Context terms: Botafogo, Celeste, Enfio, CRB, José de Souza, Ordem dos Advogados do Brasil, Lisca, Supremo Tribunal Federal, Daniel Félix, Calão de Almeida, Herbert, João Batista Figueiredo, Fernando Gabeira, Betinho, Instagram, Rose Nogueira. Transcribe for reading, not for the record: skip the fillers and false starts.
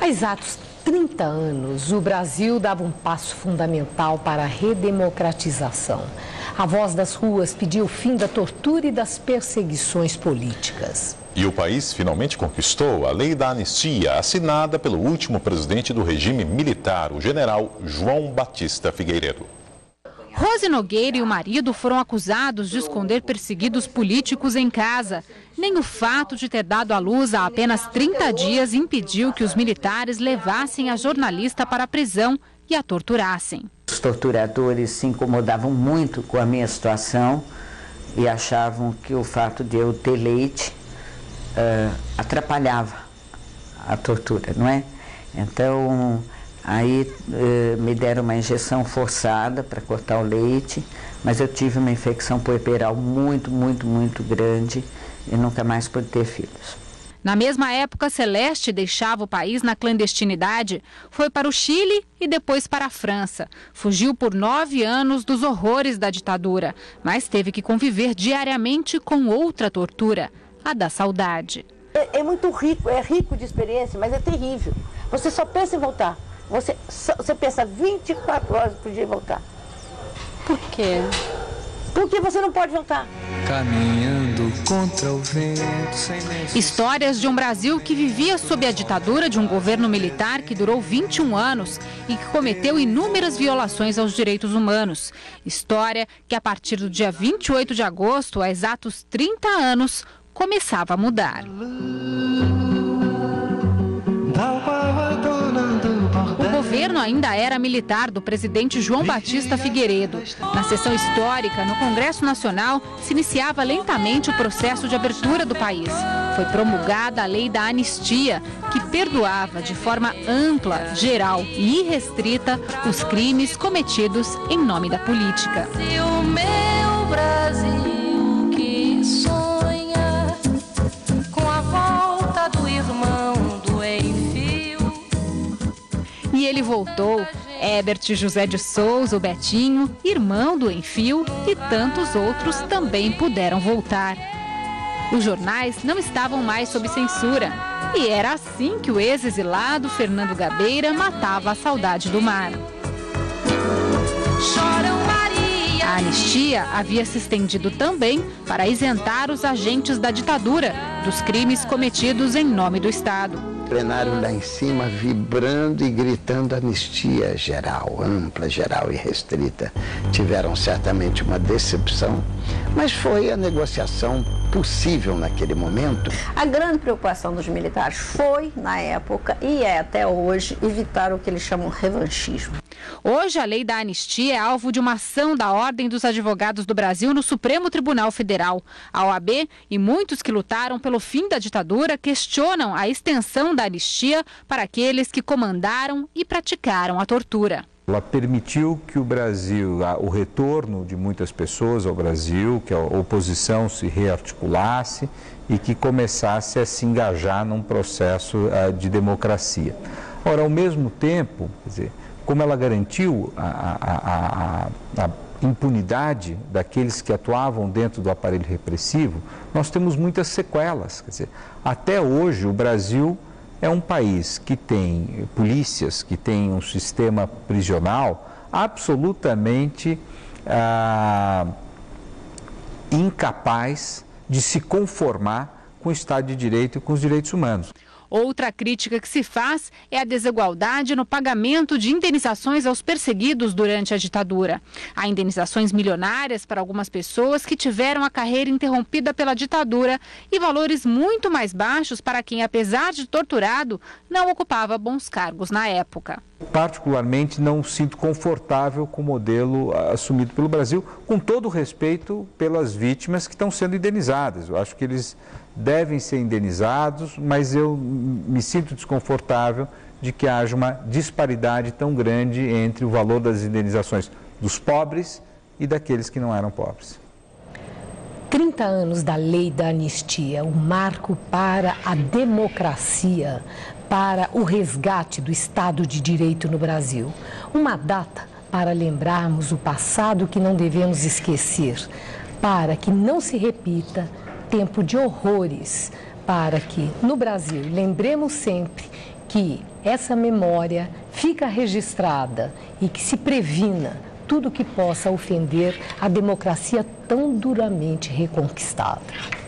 Há exatos 30 anos, o Brasil dava um passo fundamental para a redemocratização. A voz das ruas pediu o fim da tortura e das perseguições políticas. E o país finalmente conquistou a lei da anistia, assinada pelo último presidente do regime militar, o general João Batista Figueiredo. Rose Nogueira e o marido foram acusados de esconder perseguidos políticos em casa. Nem o fato de ter dado à luz há apenas 30 dias impediu que os militares levassem a jornalista para a prisão e a torturassem. Os torturadores se incomodavam muito com a minha situação e achavam que o fato de eu ter leite atrapalhava a tortura, não é? Então, aí me deram uma injeção forçada para cortar o leite, mas eu tive uma infecção puerperal muito grande e nunca mais pude ter filhos. Na mesma época, Celeste deixava o país na clandestinidade, foi para o Chile e depois para a França. Fugiu por 9 anos dos horrores da ditadura, mas teve que conviver diariamente com outra tortura, a da saudade. É muito rico, é rico de experiência, mas é terrível. Você só pensa em voltar. Você pensa 24 horas por dia em voltar. Por quê? Porque você não pode voltar. Caminhando contra o vento, sem necessidade. Histórias de um Brasil que vivia sob a ditadura de um governo militar que durou 21 anos e que cometeu inúmeras violações aos direitos humanos. História que, a partir do dia 28 de agosto, há exatos 30 anos, começava a mudar. O governo ainda era militar do presidente João Batista Figueiredo. Na sessão histórica, no Congresso Nacional, se iniciava lentamente o processo de abertura do país. Foi promulgada a lei da anistia, que perdoava de forma ampla, geral e irrestrita os crimes cometidos em nome da política. E ele voltou, Herbert, José de Souza, o Betinho, irmão do Enfio, e tantos outros também puderam voltar. Os jornais não estavam mais sob censura, e era assim que o ex-exilado Fernando Gabeira matava a saudade do mar. A anistia havia se estendido também para isentar os agentes da ditadura dos crimes cometidos em nome do Estado. Plenário lá em cima vibrando e gritando anistia geral, ampla, geral e restrita. Tiveram certamente uma decepção, mas foi a negociação possível naquele momento. A grande preocupação dos militares foi, na época e é até hoje, evitar o que eles chamam de revanchismo. Hoje, a lei da anistia é alvo de uma ação da Ordem dos Advogados do Brasil no Supremo Tribunal Federal. A OAB e muitos que lutaram pelo fim da ditadura questionam a extensão da anistia para aqueles que comandaram e praticaram a tortura. Ela permitiu que o Brasil, o retorno de muitas pessoas ao Brasil, que a oposição se rearticulasse e que começasse a se engajar num processo de democracia. Ora, ao mesmo tempo, quer dizer, como ela garantiu a impunidade daqueles que atuavam dentro do aparelho repressivo, nós temos muitas sequelas. Quer dizer, até hoje o Brasil é um país que tem polícias, que tem um sistema prisional absolutamente incapaz de se conformar com o Estado de Direito e com os direitos humanos. Outra crítica que se faz é a desigualdade no pagamento de indenizações aos perseguidos durante a ditadura. Há indenizações milionárias para algumas pessoas que tiveram a carreira interrompida pela ditadura e valores muito mais baixos para quem, apesar de torturado, não ocupava bons cargos na época. Particularmente não sinto confortável com o modelo assumido pelo Brasil, com todo o respeito pelas vítimas que estão sendo indenizadas. Eu acho que eles devem ser indenizados, mas eu me sinto desconfortável de que haja uma disparidade tão grande entre o valor das indenizações dos pobres e daqueles que não eram pobres. 30 anos da lei da anistia, um marco para a democracia, para o resgate do Estado de Direito no Brasil. Uma data para lembrarmos o passado que não devemos esquecer, para que não se repita tempo de horrores, para que no Brasil lembremos sempre que essa memória fica registrada e que se previna tudo que possa ofender a democracia tão duramente reconquistada.